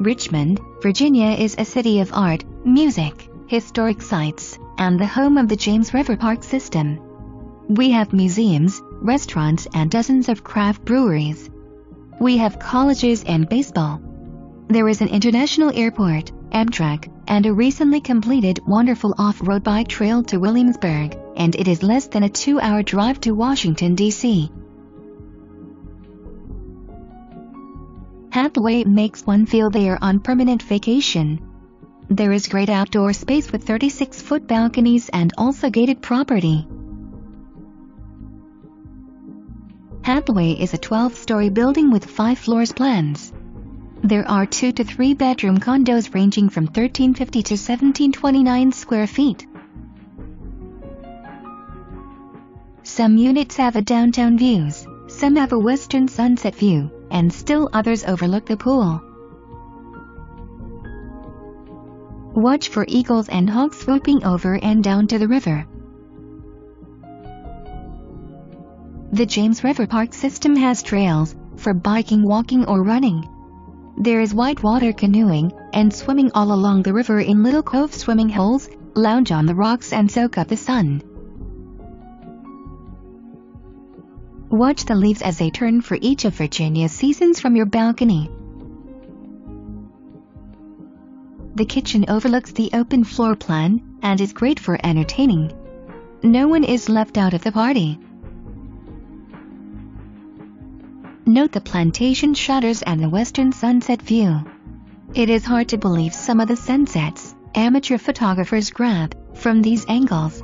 Richmond, Virginia is a city of art, music, historic sites, and the home of the James River Park System. We have museums, restaurants, and dozens of craft breweries. We have colleges and baseball. There is an international airport, Amtrak, and a recently completed wonderful off-road bike trail to Williamsburg, and it is less than a 2-hour drive to Washington, D.C. Hathaway makes one feel they are on permanent vacation. There is great outdoor space with 36-foot balconies and also gated property. Hathaway is a 12-story building with 5 floors plans. There are 2- to 3- bedroom condos ranging from 1350 to 1729 square feet. Some units have a downtown views, some have a western sunset view, and still others overlook the pool. Watch for eagles and hawks swooping over and down to the river. The James River Park System has trails for biking, walking, or running. There is whitewater canoeing and swimming all along the river in little cove swimming holes. Lounge on the rocks and soak up the sun. Watch the leaves as they turn for each of Virginia's seasons from your balcony. The kitchen overlooks the open floor plan and is great for entertaining. No one is left out of the party. Note the plantation shutters and the western sunset view. It is hard to believe some of the sunsets amateur photographers grab from these angles.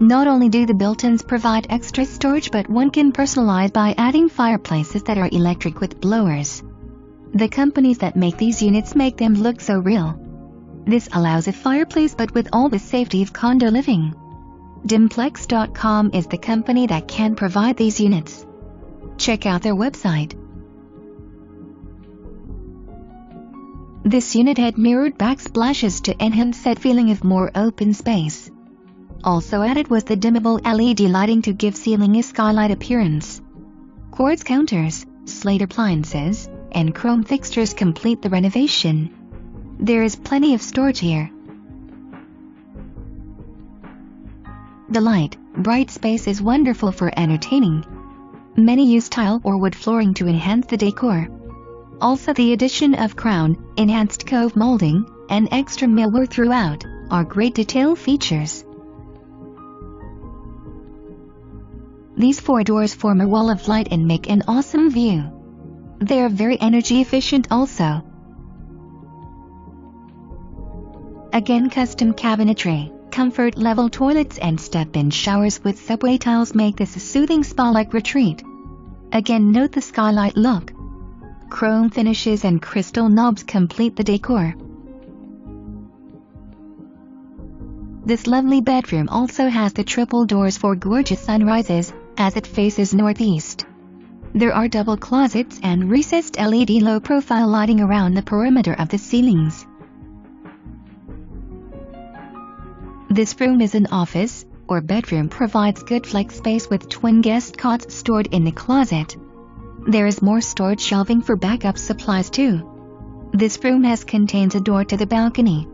Not only do the built-ins provide extra storage, but one can personalize by adding fireplaces that are electric with blowers. The companies that make these units make them look so real. This allows a fireplace but with all the safety of condo living. Dimplex.com is the company that can provide these units. Check out their website. This unit had mirrored backsplashes to enhance that feeling of more open space. Also added was the dimmable LED lighting to give ceiling a skylight appearance. Quartz counters, slate appliances, and chrome fixtures complete the renovation. There is plenty of storage here. The light, bright space is wonderful for entertaining. Many use tile or wood flooring to enhance the decor. Also the addition of crown, enhanced cove molding, and extra millwork throughout are great detail features. These 4 doors form a wall of light and make an awesome view. They are very energy efficient also. Again, custom cabinetry, comfort level toilets and step-in showers with subway tiles make this a soothing spa-like retreat. Again, note the skylight look. Chrome finishes and crystal knobs complete the decor. This lovely bedroom also has the triple doors for gorgeous sunrises as it faces northeast. There are double closets and recessed LED low-profile lighting around the perimeter of the ceilings. This room is an office or bedroom, provides good flex space with twin guest cots stored in the closet. There is more storage shelving for backup supplies too. This room contains a door to the balcony.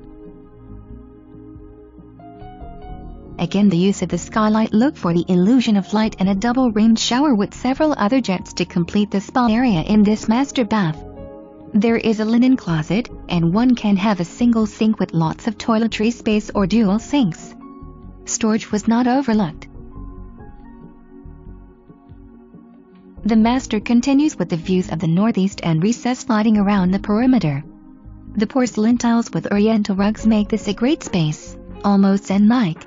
Again, the use of the skylight look for the illusion of light and a double rain shower with several other jets to complete the spa area in this master bath. There is a linen closet, and one can have a single sink with lots of toiletry space or dual sinks. Storage was not overlooked. The master continues with the views of the northeast and recessed lighting around the perimeter. The porcelain tiles with oriental rugs make this a great space, almost zen-like.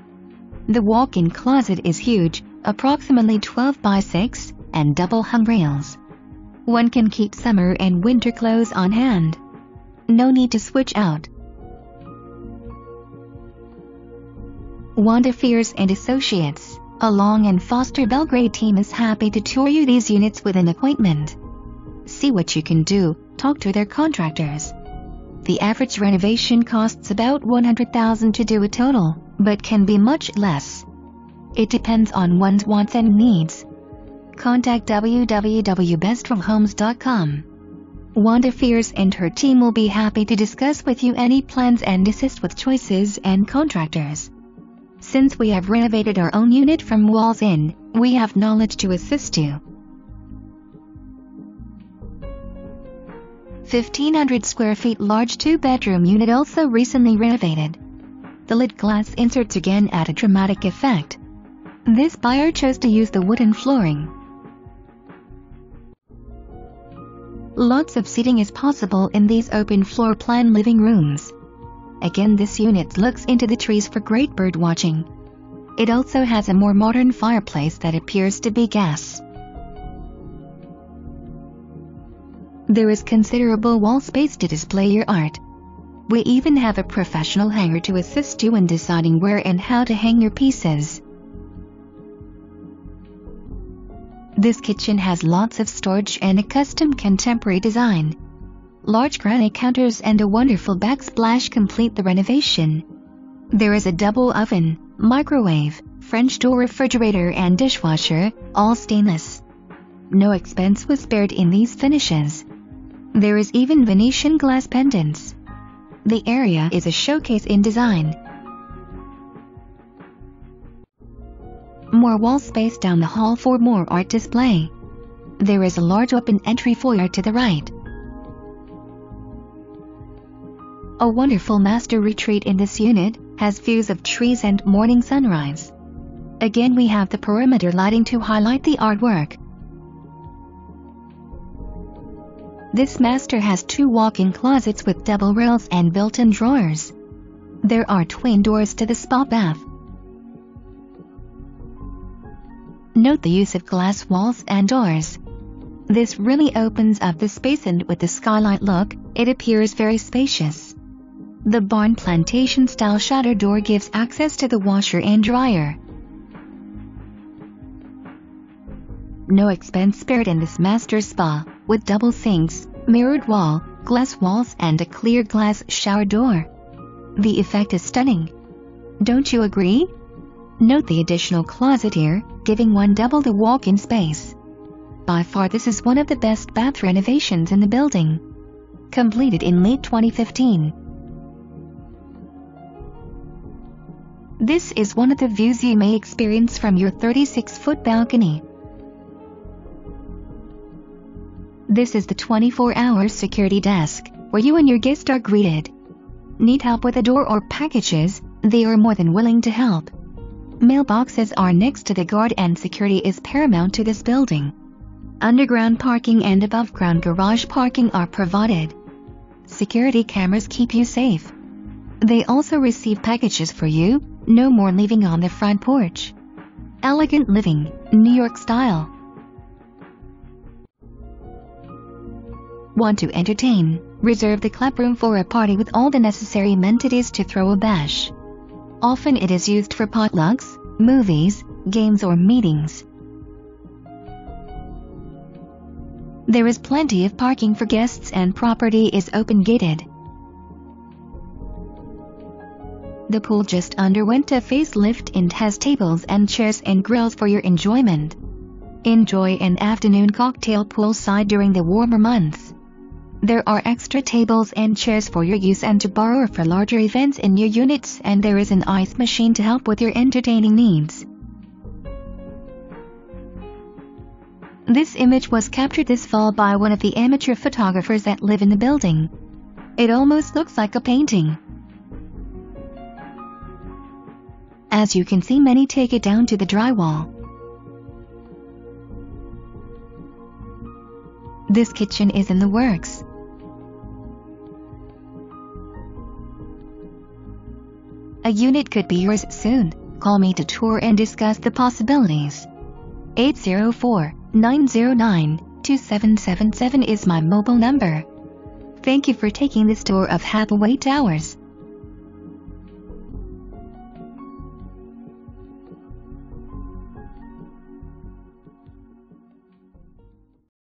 The walk-in closet is huge, approximately 12 by 6, and double-hung rails. One can keep summer and winter clothes on hand. No need to switch out. Wanda Fears & Associates, a Long and Foster Belgrade team, is happy to tour you these units with an appointment. See what you can do, talk to their contractors. The average renovation costs about $100,000 to do a total, but can be much less. It depends on one's wants and needs. contact www.bestfromhomes.com. Wanda Fears and her team will be happy to discuss with you any plans and assist with choices and contractors. Since we have renovated our own unit from Walls Inn, we have knowledge to assist you. 1,500 square feet large two-bedroom unit also recently renovated. The lit glass inserts again add a dramatic effect. This buyer chose to use the wooden flooring. Lots of seating is possible in these open floor plan living rooms. Again, this unit looks into the trees for great bird watching. It also has a more modern fireplace that appears to be gas. There is considerable wall space to display your art. We even have a professional hanger to assist you in deciding where and how to hang your pieces. This kitchen has lots of storage and a custom contemporary design. Large granite counters and a wonderful backsplash complete the renovation. There is a double oven, microwave, French door refrigerator and dishwasher, all stainless. No expense was spared in these finishes. There is even Venetian glass pendants. The area is a showcase in design. More wall space down the hall for more art display. There is a large open entry foyer to the right. A wonderful master retreat in this unit has views of trees and morning sunrise. Again, we have the perimeter lighting to highlight the artwork. This master has two walk-in closets with double rails and built-in drawers. There are twin doors to the spa bath. Note the use of glass walls and doors. This really opens up the space, and with the skylight look, it appears very spacious. The barn plantation-style shutter door gives access to the washer and dryer. No expense spared in this master spa, with double sinks, mirrored wall, glass walls and a clear glass shower door. The effect is stunning. Don't you agree? Note the additional closet here, giving one double the walk-in space. By far this is one of the best bath renovations in the building. Completed in late 2015. This is one of the views you may experience from your 36-foot balcony. This is the 24-hour security desk, where you and your guest are greeted. Need help with a door or packages? They are more than willing to help. Mailboxes are next to the guard and security is paramount to this building. Underground parking and above-ground garage parking are provided. Security cameras keep you safe. They also receive packages for you, no more leaving on the front porch. Elegant living, New York style. Want to entertain? Reserve the clubroom for a party with all the necessary amenities to throw a bash. Often it is used for potlucks, movies, games or meetings. There is plenty of parking for guests and property is open-gated. The pool just underwent a facelift and has tables and chairs and grills for your enjoyment. Enjoy an afternoon cocktail poolside during the warmer months. There are extra tables and chairs for your use and to borrow for larger events in your units, and there is an ice machine to help with your entertaining needs. This image was captured this fall by one of the amateur photographers that live in the building. It almost looks like a painting. As you can see, many take it down to the drywall. This kitchen is in the works. A unit could be yours soon. Call me to tour and discuss the possibilities. 804-909-2777 is my mobile number. Thank you for taking this tour of Hathaway Towers.